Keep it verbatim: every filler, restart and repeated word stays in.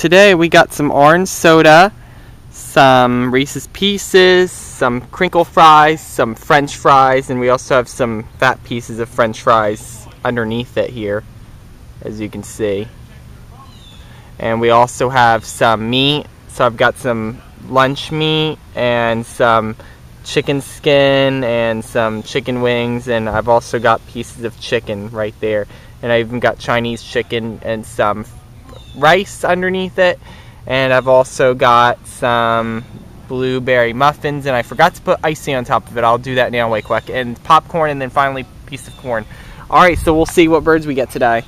today we got some orange soda, some Reese's Pieces, some crinkle fries, some French fries, and we also have some fat pieces of French fries underneath it here, as you can see. And we also have some meat, so I've got some lunch meat and some chicken skin and some chicken wings, and I've also got pieces of chicken right there, and I even got Chinese chicken and some rice underneath it, and I've also got some blueberry muffins, and I forgot to put icing on top of it. I'll do that now way quick, and popcorn, and then finally a piece of corn. Alright, so we'll see what birds we get today.